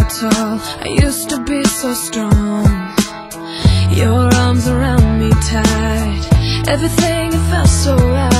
so tall, I used to be so strong. Your arms around me tight, everything felt so right.